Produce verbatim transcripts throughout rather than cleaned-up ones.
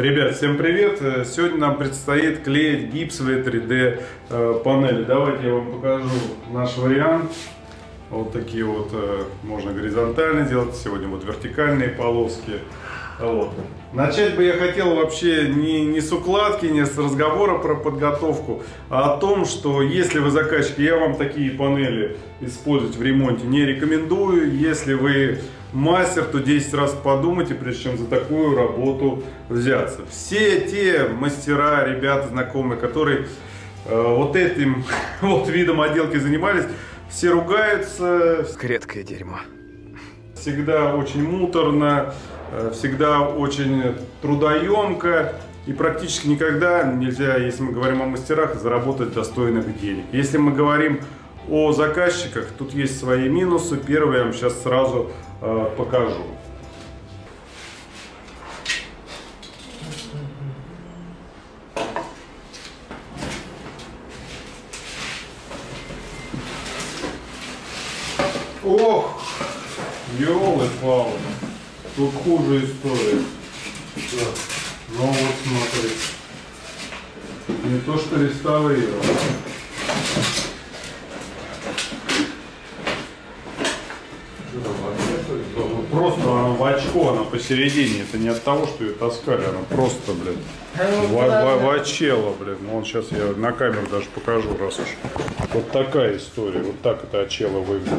Ребят, всем привет! Сегодня нам предстоит клеить гипсовые три дэ панели. Давайте я вам покажу наш вариант. Вот такие вот можно горизонтально делать, сегодня вот вертикальные полоски. Вот. Начать бы я хотел вообще не, не с укладки, не с разговора про подготовку, а о том, что если вы заказчик, я вам такие панели использовать в ремонте не рекомендую. Если вы мастер, то десять раз подумайте, прежде чем за такую работу взяться. Все те мастера, ребята, знакомые, которые э, вот этим вот видом отделки занимались, все ругаются. Редкое дерьмо. Всегда очень муторно, всегда очень трудоемко, и практически никогда нельзя, если мы говорим о мастерах, заработать достойных денег. Если мы говорим о заказчиках, тут есть свои минусы. Первый я вам сейчас сразу э, покажу. Ох, ёлы-палы. Тут хуже история. Ну вот смотрите. Не то что реставрировал. Просто она в очко, она посередине. Это не от того, что ее таскали, она просто, блин, вачела, блин. Вон сейчас я на камеру даже покажу, раз уж. Вот такая история. Вот так это очела выглядит.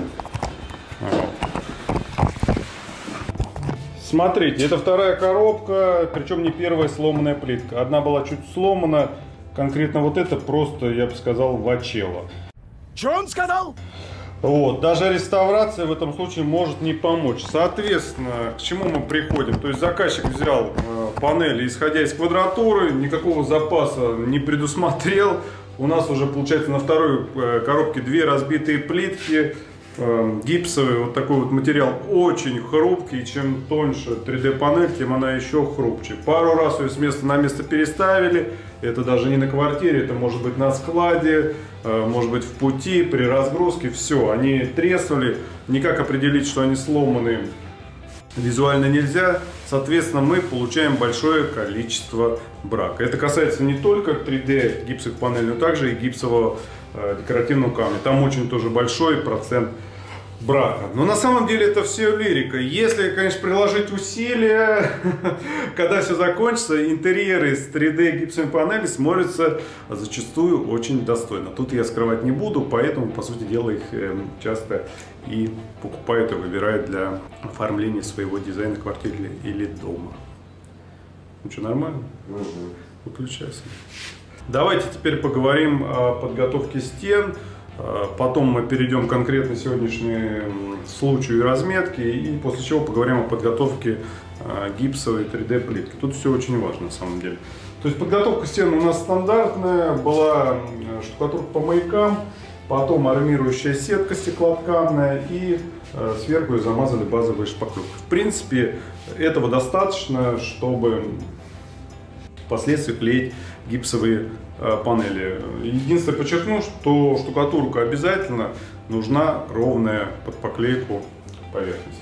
Смотрите, это вторая коробка, причем не первая сломанная плитка. Одна была чуть сломана, конкретно вот это просто, я бы сказал, вачела. Че он сказал? Вот, даже реставрация в этом случае может не помочь. Соответственно, к чему мы приходим? То есть заказчик взял э, панели, исходя из квадратуры, никакого запаса не предусмотрел. У нас уже, получается, на второй э, коробке две разбитые плитки. Гипсовый вот такой вот материал очень хрупкий, чем тоньше три дэ панель, тем она еще хрупче. Пару раз ее с места на место переставили, это даже не на квартире, это может быть на складе, может быть в пути, при разгрузке, все, они треснули, никак определить, что они сломаны, визуально нельзя, соответственно мы получаем большое количество брака. Это касается не только три дэ гипсовых панелей, но также и гипсового декоративного камня, там очень тоже большой процент брака. Но на самом деле это все лирика. Если, конечно, приложить усилия, когда все закончится, интерьеры с три дэ гипсовой панели смотрятся зачастую очень достойно. Тут я скрывать не буду, поэтому, по сути дела, их часто и покупают и выбирают для оформления своего дизайна квартиры или дома. Ну что, нормально? Угу. Выключайся. Давайте теперь поговорим о подготовке стен. Потом мы перейдем конкретно к сегодняшнему случаю разметки, и после чего поговорим о подготовке гипсовой три дэ плитки. Тут все очень важно на самом деле. То есть подготовка стен у нас стандартная, была штукатурка по маякам, потом армирующая сетка стеклотканная и сверху ее замазали базовой шпаклевкой. В принципе, этого достаточно, чтобы впоследствии клеить гипсовые панели. Единственное, подчеркну, что штукатурка обязательно нужна ровная под поклейку поверхность.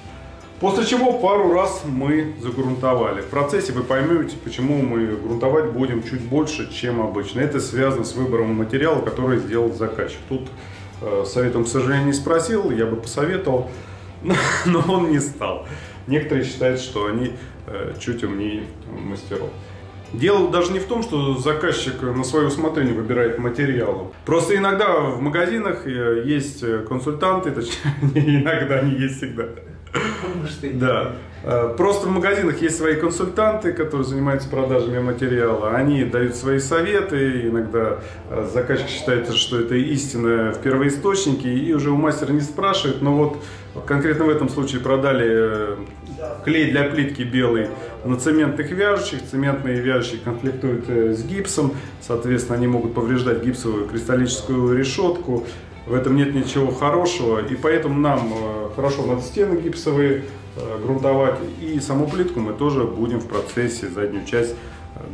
После чего пару раз мы загрунтовали. В процессе вы поймете, почему мы грунтовать будем чуть больше, чем обычно. Это связано с выбором материала, который сделал заказчик. Тут э, советом, к сожалению, не спросил, я бы посоветовал, но он не стал. Некоторые считают, что они э, чуть умнее мастеров. Дело даже не в том, что заказчик на свое усмотрение выбирает материалы. Просто иногда в магазинах есть консультанты, точнее, иногда они есть всегда. Да. Просто в магазинах есть свои консультанты, которые занимаются продажами материала. Они дают свои советы, иногда заказчик считает, что это истина в первоисточнике, и уже у мастера не спрашивает. Но вот конкретно в этом случае продали клей для плитки белый на цементных вяжущих. Цементные вяжущие конфликтуют с гипсом, соответственно, они могут повреждать гипсовую кристаллическую решетку. В этом нет ничего хорошего, и поэтому нам хорошо надо стены гипсовые грунтовать, и саму плитку мы тоже будем в процессе заднюю часть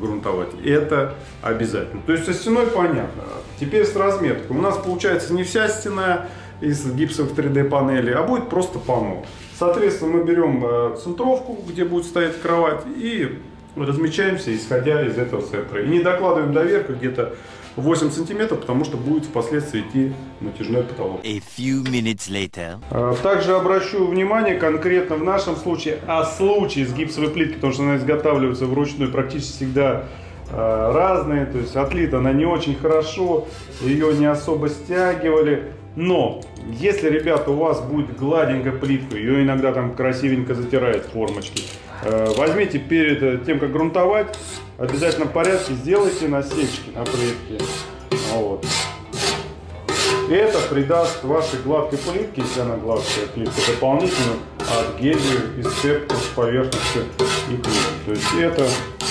грунтовать. Это обязательно. То есть со стеной понятно. Теперь с разметкой. У нас получается не вся стена из гипсовых три дэ панелей, а будет просто панно. Соответственно, мы берем центровку, где будет стоять кровать, и размечаемся, исходя из этого центра. И не докладываем до верха где-то восемь сантиметров, потому что будет впоследствии идти натяжной потолок. A few minutes later. Также обращу внимание конкретно в нашем случае, а случае с гипсовой плиткой, потому что она изготавливается вручную практически всегда разные, то есть отлита она не очень хорошо, ее не особо стягивали. Но если, ребята, у вас будет гладенькая плитка, ее иногда там красивенько затирает формочки, возьмите перед тем, как грунтовать, обязательно в порядке сделайте насечки на плитке. Вот. Это придаст вашей гладкой плитке, если она гладкая плитка, дополнительную отгелью и сцепку с поверхностью и плитки. То есть это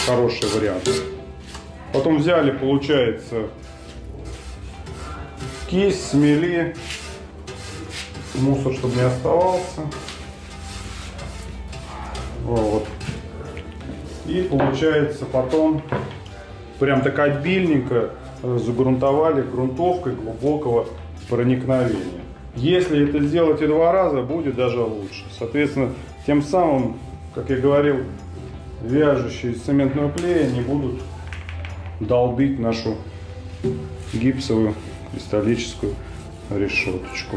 хороший вариант. Потом взяли, получается, кисть, смели мусор, чтобы не оставался. Вот. И получается потом прям так обильненько загрунтовали грунтовкой глубокого проникновения. Если это сделать и два раза, будет даже лучше. Соответственно, тем самым, как я говорил, вяжущие из цементного клея не будут долбить нашу гипсовую кристаллическую решеточку.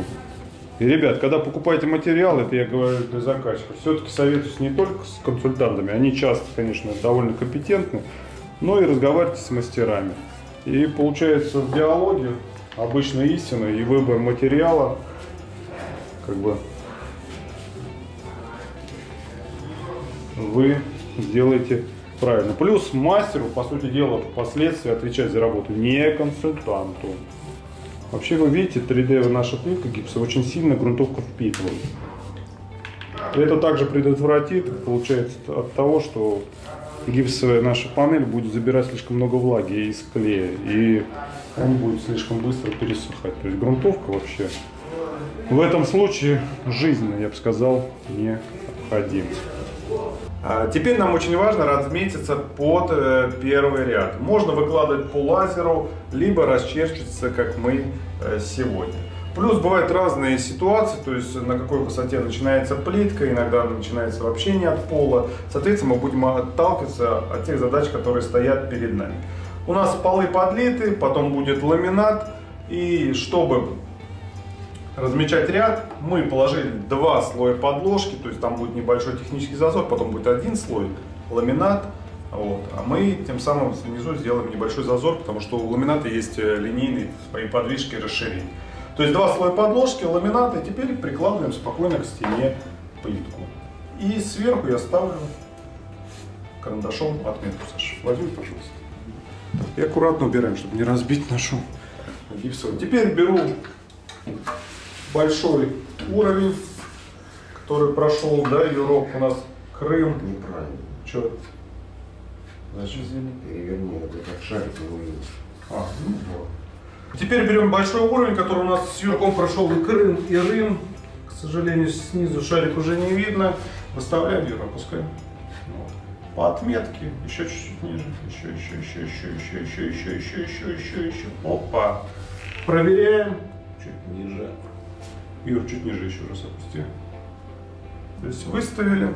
И, ребят, когда покупаете материал, это я говорю для заказчиков, все-таки советуюсь не только с консультантами, они часто, конечно, довольно компетентны, но и разговаривайте с мастерами. И получается в диалоге обычно истина и выбор материала как бы вы сделаете правильно. Плюс мастеру, по сути дела, впоследствии отвечать за работу не консультанту. Вообще, вы видите, три дэ наша плитка гипсовая очень сильно грунтовку впитывает. Это также предотвратит, получается, от того, что гипсовая наша панель будет забирать слишком много влаги из клея, и он будет слишком быстро пересыхать. То есть грунтовка вообще в этом случае жизненно, я бы сказал, необходима. Теперь нам очень важно разметиться под первый ряд. Можно выкладывать по лазеру, либо расчерчиваться, как мы сегодня. Плюс бывают разные ситуации, то есть на какой высоте начинается плитка, иногда она начинается вообще не от пола. Соответственно, мы будем отталкиваться от тех задач, которые стоят перед нами. У нас полы подлиты, потом будет ламинат. И чтобы размечать ряд, мы положили два слоя подложки, то есть там будет небольшой технический зазор, потом будет один слой ламинат, вот, а мы тем самым внизу сделаем небольшой зазор, потому что у ламината есть линейные свои подвижки и расширения. То есть два слоя подложки, ламината, и теперь прикладываем спокойно к стене плитку. И сверху я ставлю карандашом отметку, Саша, возьми, пожалуйста. И аккуратно убираем, чтобы не разбить нашу гипсовую. Теперь беру большой уровень, который прошел, да, Европ, у нас Крым. Неправильно. Че? Значит, переверни, это как шарик не увидишь. А, ну вот. Теперь берем большой уровень, который у нас с Юрком прошел и Крым, и Рим. К сожалению, снизу шарик уже не видно. Выставляем, Юра, опускаем. Вот. По отметке, еще чуть-чуть ниже. Еще, еще, еще, еще, еще, еще, еще, еще, еще, еще, еще. Опа. Проверяем. Чуть ниже. Юр, чуть ниже еще раз опусти. То есть выставили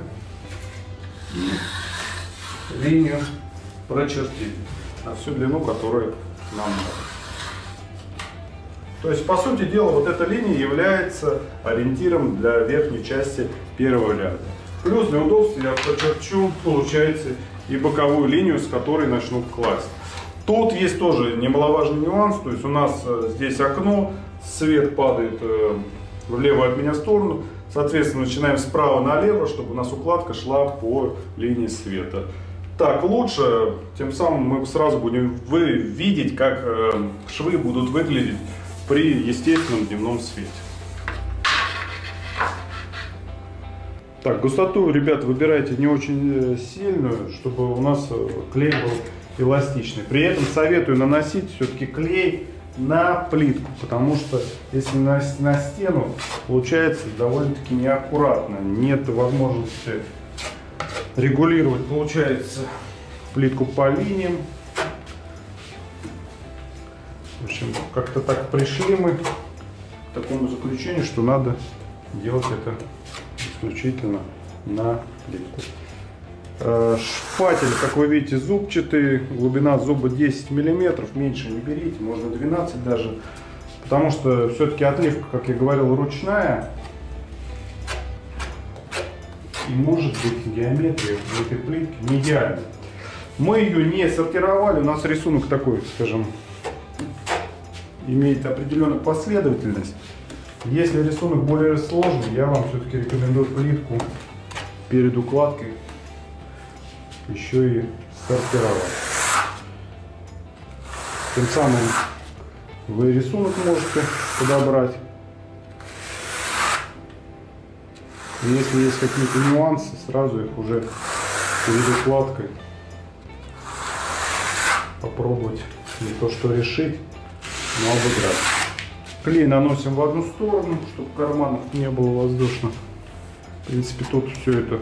и линию прочертили на всю длину, которую нам надо. То есть, по сути дела, вот эта линия является ориентиром для верхней части первого ряда. Плюс для удобства я прочерчу, получается, и боковую линию, с которой начну класть. Тут есть тоже немаловажный нюанс, то есть у нас здесь окно, свет падает в левую от меня сторону, соответственно, начинаем справа налево, чтобы у нас укладка шла по линии света. Так лучше, тем самым мы сразу будем вы видеть, как швы будут выглядеть при естественном дневном свете. Так, густоту, ребят, выбирайте не очень сильную, чтобы у нас клей был эластичный. При этом советую наносить все-таки клей на плитку, потому что если на, на стену, получается довольно-таки неаккуратно, нет возможности регулировать, получается, плитку по линиям. В общем, как-то так пришли мы к такому заключению, что надо делать это исключительно на плитку. Шпатель, как вы видите, зубчатый, глубина зуба десять миллиметров, меньше не берите, можно двенадцать даже, потому что все-таки отливка, как я говорил, ручная, и может быть геометрия в этой плитке не идеальна. Мы ее не сортировали, у нас рисунок такой, скажем, имеет определенную последовательность. Если рисунок более сложный, я вам все-таки рекомендую плитку перед укладкой еще и сортировать. Тем самым вы рисунок можете подобрать. Если есть какие-то нюансы, сразу их уже перед укладкой попробовать не то что решить, но обыграть. Клей наносим в одну сторону, чтобы карманов не было воздушно. В принципе, тут все это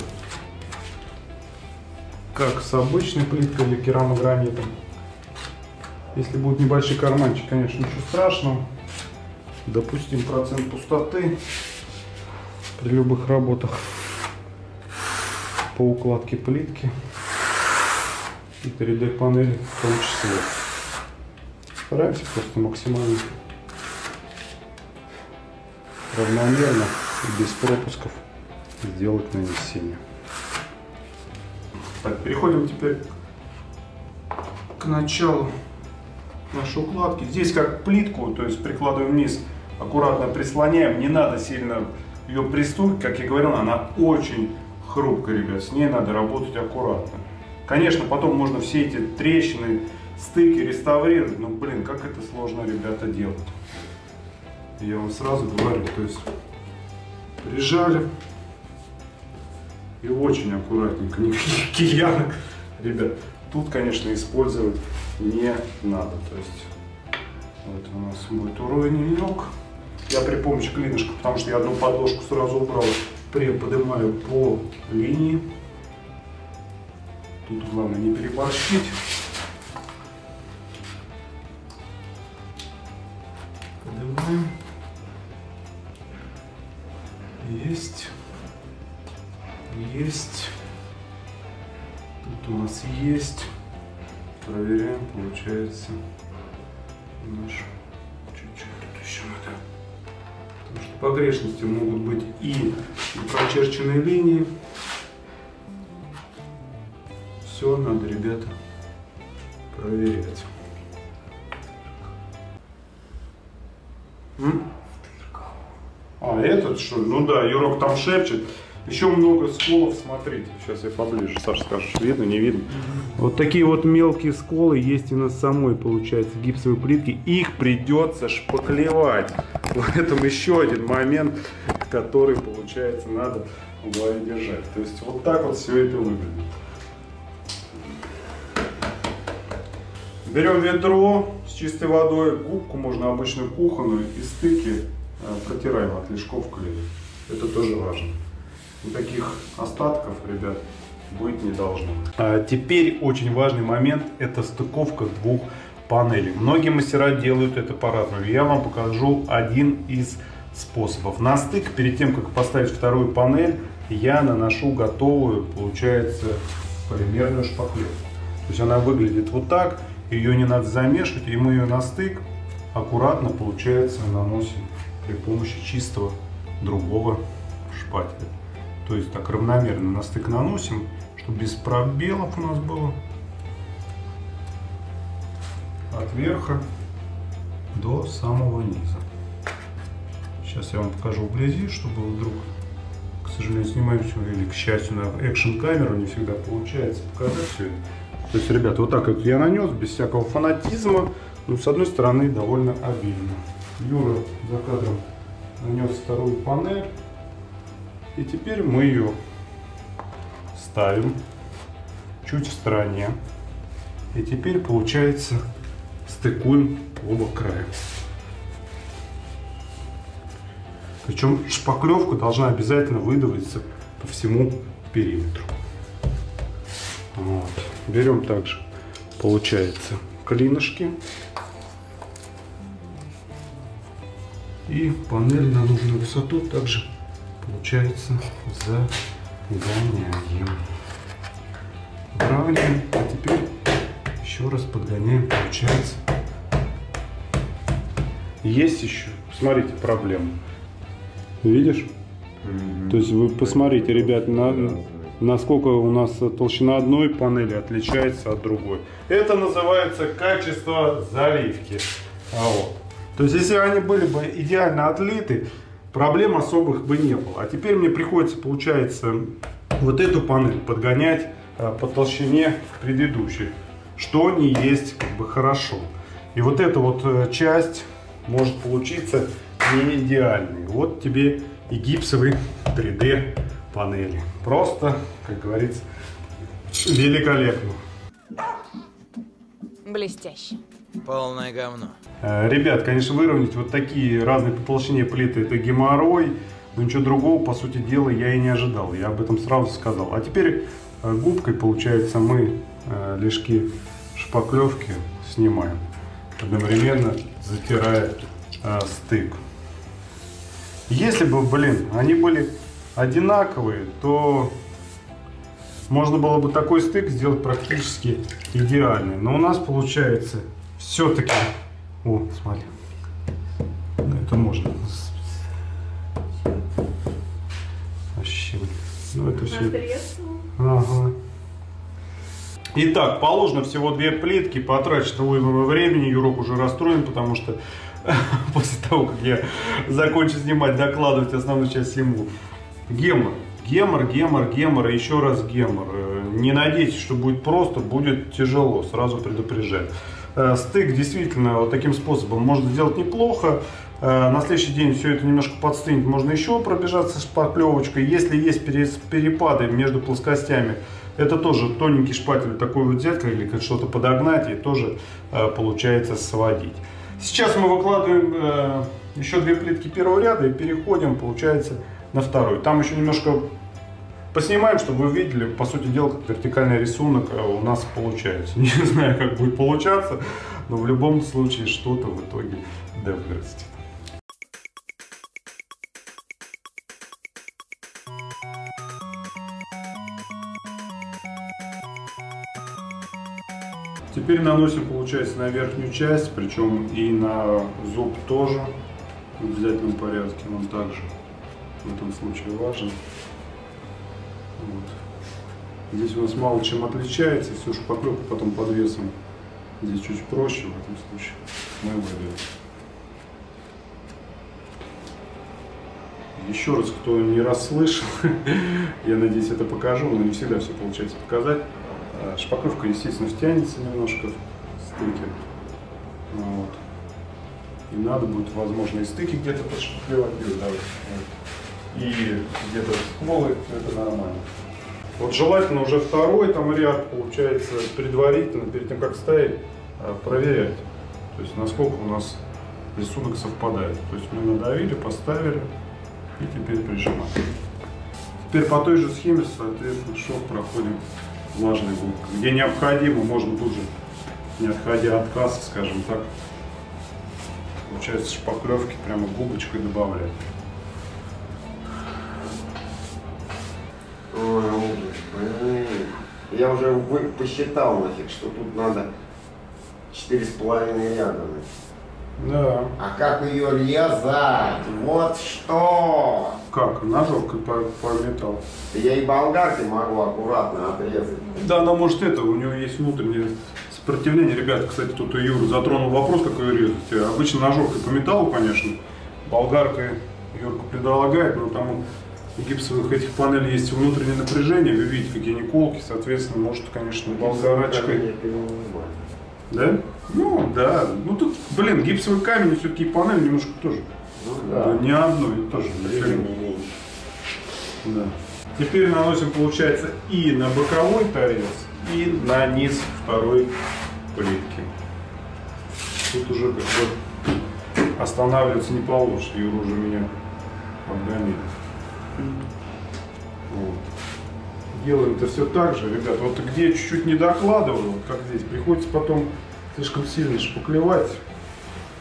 как с обычной плиткой или керамогранитом. Если будут небольшие карманчики, конечно, ничего страшного. Допустим, процент пустоты при любых работах по укладке плитки и три дэ панели в том числе. Стараемся просто максимально равномерно и без пропусков сделать нанесение. Так, переходим теперь к началу нашей укладки. Здесь как плитку, то есть прикладываем вниз, аккуратно прислоняем. Не надо сильно ее пристукивать. Как я говорил, она очень хрупкая, ребят. С ней надо работать аккуратно. Конечно, потом можно все эти трещины, стыки реставрировать. Но, блин, как это сложно, ребята, делать. Я вам сразу говорю, то есть прижали. И очень аккуратненько, никаких киянок, ребят, тут, конечно, использовать не надо. То есть, вот у нас будет уровень. Я при помощи клинышка, потому что я одну подложку сразу убрал, приподнимаю по линии. Тут главное не переборщить. Поднимаем. Есть. Есть. Тут у нас есть. Проверяем, получается наш чуть-чуть. Тут еще надо. Потому что погрешности могут быть и прочерченные линии. Все надо, ребята, проверять. М? А, этот что ли? Ну да, Юрок там шепчет. Еще много сколов, смотрите. Сейчас я поближе, Саша, скажешь, видно, не видно. Вот такие вот мелкие сколы есть и на самой, получается, гипсовой плитке. Их придется шпаклевать. В этом еще один момент, который, получается, надо в голове держать. То есть вот так вот все это выглядит. Берем ведро с чистой водой, губку, можно обычную кухонную, и стыки протираем от лишков клея. Это тоже важно. Таких остатков, ребят, быть не должно. А теперь очень важный момент — это стыковка двух панелей. Многие мастера делают это по-разному. Я вам покажу один из способов. На стык, перед тем как поставить вторую панель, я наношу готовую, получается, полимерную шпаклевку. То есть она выглядит вот так, ее не надо замешивать, и мы ее на стык аккуратно, получается, наносим при помощи чистого другого шпателя. То есть так равномерно на стык наносим, чтобы без пробелов у нас было от верха до самого низа. Сейчас я вам покажу вблизи, чтобы вдруг, к сожалению, снимаем все, или, к счастью, на экшн-камеру не всегда получается показать все это. То есть, ребята, вот так как я нанес, без всякого фанатизма, но с одной стороны довольно обильно. Юра за кадром нанес вторую панель. И теперь мы ее ставим чуть в стороне. И теперь, получается, стыкуем оба края. Причем шпаклевка должна обязательно выдаваться по всему периметру. Вот. Берем также, получается, клинышки. И панель на нужную высоту также, получается, загоняем. Правильно. А теперь еще раз подгоняем. Получается. Есть еще. Смотрите, проблема. Видишь? Mm-hmm. То есть вы посмотрите, ребят, на, насколько у нас толщина одной панели отличается от другой. Это называется качество заливки. А вот. То есть если они были бы идеально отлиты, проблем особых бы не было. А теперь мне приходится, получается, вот эту панель подгонять по толщине предыдущей, что не есть как бы хорошо. И вот эта вот часть может получиться не идеальной. Вот тебе и гипсовые три дэ панели. Просто, как говорится, великолепно. Блестяще. Полное говно. Ребят, конечно, выровнять вот такие разные по толщине плиты — это геморрой. Но ничего другого, по сути дела, я и не ожидал. Я об этом сразу сказал. А теперь губкой, получается, мы лишки шпаклевки снимаем, одновременно затирая стык. Если бы, блин, они были одинаковые, то можно было бы такой стык сделать практически идеальный. Но у нас получается все-таки... О, смотри. Это можно. Вообще. Ну, это все... Ага. Итак, положено всего две плитки. Потрачено уйма времени. Юрок уже расстроен, потому что после того, как я закончу снимать, докладывать основную часть ему. Гемор, гемор, гемор, гемор, еще раз гемор. Не надейтесь, что будет просто, будет тяжело, сразу предупреждаю. Стык действительно вот таким способом можно сделать неплохо. На следующий день все это немножко подстынет, можно еще пробежаться шпаклевочкой. Если есть перепады между плоскостями, это тоже тоненький шпатель такой вот взять или что-то подогнать и тоже получается сводить. Сейчас мы выкладываем э, еще две плитки первого ряда и переходим, получается, на второй. Там еще немножко поснимаем, чтобы вы видели, по сути дела, как вертикальный рисунок у нас получается. Не знаю, как будет получаться, но в любом случае что-то в итоге да вырастет. Теперь наносим, получается, на верхнюю часть, причем и на зуб тоже в обязательном порядке, он также в этом случае важен. Вот. Здесь у нас мало чем отличается, всю шпаклевку потом под весом. Здесь чуть проще, в этом случае мы выберем. Еще раз, кто не расслышал, я надеюсь, это покажу, но не всегда все получается показать. Шпаклевка, естественно, втянется немножко в стыке. Вот. И надо будет, возможно, и стыки где-то подшпаклевать. И где-то сколы, это нормально. Вот желательно уже второй там ряд, получается, предварительно, перед тем, как ставить, проверять. То есть, насколько у нас рисунок совпадает. То есть, мы надавили, поставили и теперь прижимаем. Теперь по той же схеме, соответственно, шов проходим. Влажная губка. Где необходимо, можно тут же, не отходя от кассы, скажем так, получается, шпаклевки прямо губочкой добавлять. Я уже посчитал нафиг, что тут надо четыре с половиной ряда. Да. А как ее резать? Вот что! Как? Ножовкой по, по металлу. Я и болгаркой могу аккуратно отрезать. Да, но может это, у него есть внутреннее сопротивление. Ребята, кстати, тут и Юра затронул вопрос, как ее резать. Обычно ножовкой по металлу, конечно. Болгаркой Юрка предлагает, но там у гипсовых этих панелей есть внутреннее напряжение. Вы видите, какие они колки, соответственно, может, конечно, болгарочкой. Да? Ну, да. Ну, тут, блин, гипсовый камень и все-таки панель немножко тоже. Ну, да. Не одно, и тоже. Да. Теперь наносим, получается, и на боковой торец, и на низ второй плитки. Тут уже как бы останавливаться не получится. Юра уже меня подгонит. Вот. Делаем это все так же, ребят. Вот где чуть-чуть не докладываю, вот как здесь, приходится потом слишком сильно шпаклевать,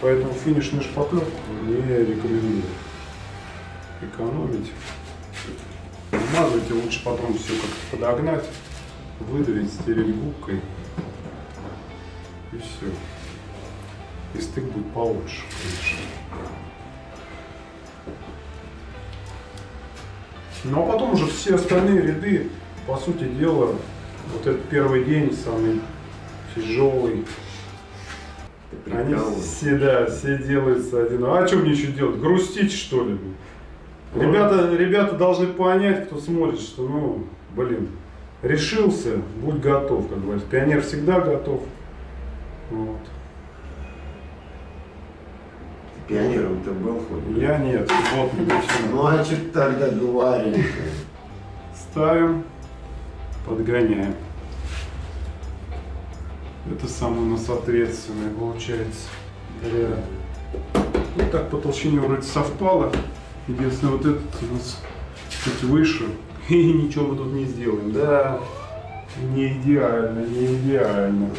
поэтому финишную шпаклевку не рекомендую. Экономить. Мазать, лучше потом все как-то подогнать, выдавить стереокубкой, и все. И стык будет получше, конечно. Ну а потом уже все остальные ряды, по сути дела, вот этот первый день самый тяжелый. Они все, да, все делаются одинаково. А что мне еще делать? Грустить, что ли? Ребята, ребята должны понять, кто смотрит, что, ну, блин, решился, будь готов, как говорится. Пионер всегда готов. Вот. Ты пионером-то был хоть? Я нет, вот не почему. Ну а что тогда говорили? Ставим, подгоняем. Это самое у нас ответственное получается. Да. Вот так по толщине вроде совпало. Единственное, вот этот у нас чуть выше. И ничего мы тут не сделаем. Да, не идеально, не идеально.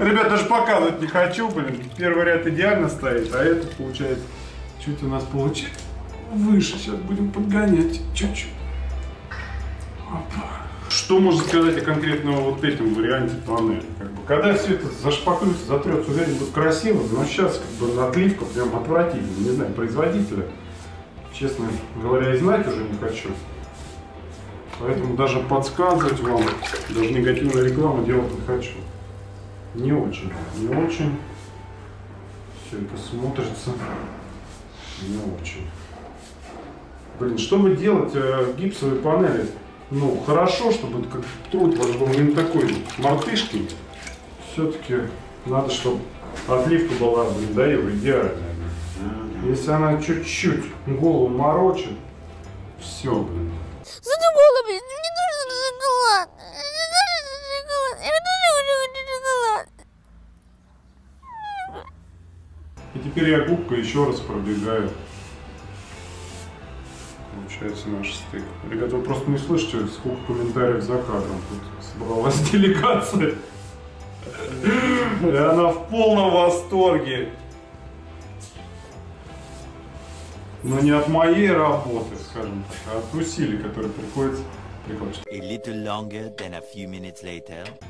Ребят, даже показывать не хочу, блин. Первый ряд идеально стоит, а этот получается чуть у нас получается выше. Сейчас будем подгонять чуть-чуть. Что можно сказать о конкретном вот этом варианте панели? Как бы, когда все это зашпаклюется, затрется, уверен, будет красиво, но сейчас как бы отливка прям отвратительная. Не знаю, производителя, честно говоря, и знать уже не хочу. Поэтому даже подсказывать вам, даже негативную рекламу делать не хочу. Не очень, не очень. Все это смотрится не очень. Блин, чтобы делать э, гипсовые панели, ну, хорошо, чтобы как труд ваш был не такой мартышки. Все-таки надо, чтобы отливка была, блин, да, идеальная. Если она чуть-чуть голову морочит, все, блин. Задумала, блин, мне нужен шоколад. Я тоже хочу шоколад. И теперь я губкой еще раз пробегаю. Получается наш стык. Ребята, вы просто не слышите, сколько комментариев за кадром. Тут собралась делегация. И она в полном восторге. Но не от моей работы, скажем так, а от усилий, которые приходится прикладывать.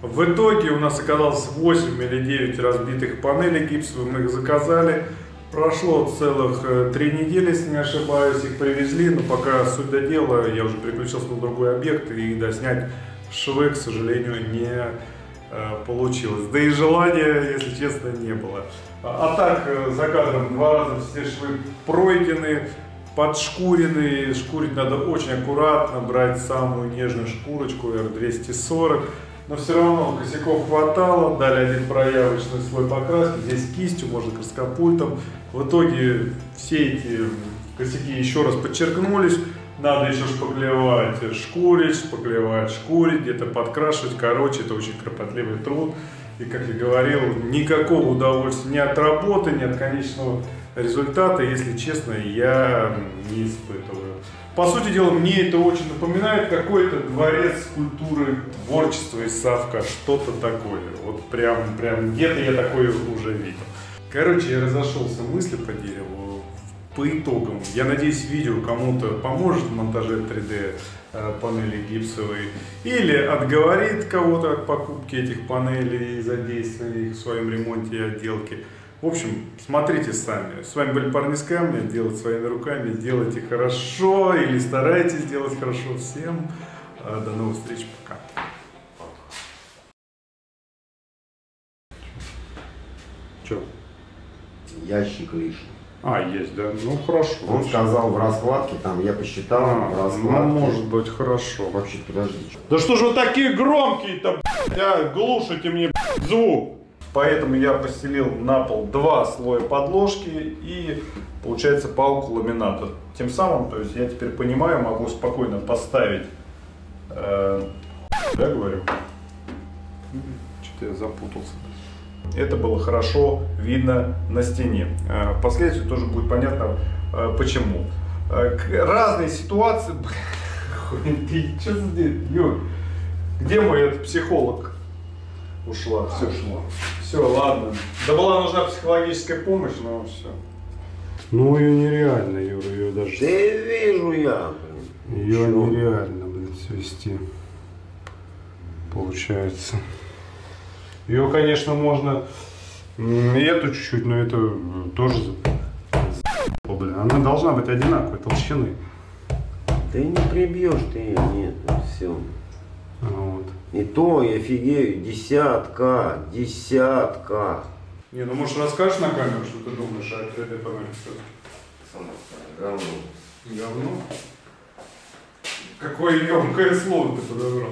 В итоге у нас оказалось восемь или девять разбитых панелей гипсовых. Мы их заказали. Прошло целых три недели, если не ошибаюсь, их привезли, но пока суть до дела, я уже переключился на другой объект, и доснять швы, к сожалению, не э, получилось. Да и желания, если честно, не было. А, а так, за кадром два раза все швы пройдены, подшкурены, шкурить надо очень аккуратно, брать самую нежную шкурочку эр двести сорок. Но все равно косяков хватало, дали один проявочный слой покраски, здесь кистью, можно краскопультом. В итоге все эти косяки еще раз подчеркнулись, надо еще шпаклевать, шкурить, шпаклевать, шкурить, где-то подкрашивать, короче, это очень кропотливый труд. И, как я говорил, никакого удовольствия ни от работы, ни от конечного результата, если честно, я не испытываю. По сути дела, мне это очень напоминает какой-то дворец культуры, творчества и совка, что-то такое. Вот прям, прям где-то я такое уже видел. Короче, я разошелся мыслью по дереву, по итогам. Я надеюсь, видео кому-то поможет в монтаже три дэ панели гипсовой или отговорит кого-то от покупки этих панелей и задействования их в своем ремонте и отделке. В общем, смотрите сами. С вами были Парни из Камня. Делать своими руками, делайте хорошо или старайтесь делать хорошо. Всем до новых встреч. Пока. Че? Ящик лишний. А, есть, да? Ну, хорошо. Он сказал в раскладке, там, я посчитал, а, в раскладке. Ну, может быть, хорошо. Вообще, подожди. Да что же вы такие громкие-то, блядь, глушите мне, блядь, звук. Поэтому я постелил на пол два слоя подложки и, получается, палку ламината. Тем самым, то есть я теперь понимаю, могу спокойно поставить. Э, да, говорю? Что-то я запутался. Это было хорошо видно на стене. Впоследствии тоже будет понятно, почему. Разные ситуации. Ты что здесь? Где мой этот психолог? Ушла. Все шло. Все, ладно. Да была нужна психологическая помощь, но все. Ну ее нереально, Юра, ее даже. Да вижу я. Ее нереально, блин, свести. получается. Ее, конечно, можно и эту чуть-чуть, но это тоже... Блин, она должна быть одинаковой толщины. Да и не прибьешь ты ее, нет, все. Вот. И то, я офигею, десятка, десятка. Не, ну может расскажешь на камеру, что ты думаешь о этой панели все-таки? Говно. Говно? Какое емкое слово ты подобрал.